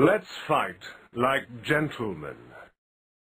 Let's fight like gentlemen.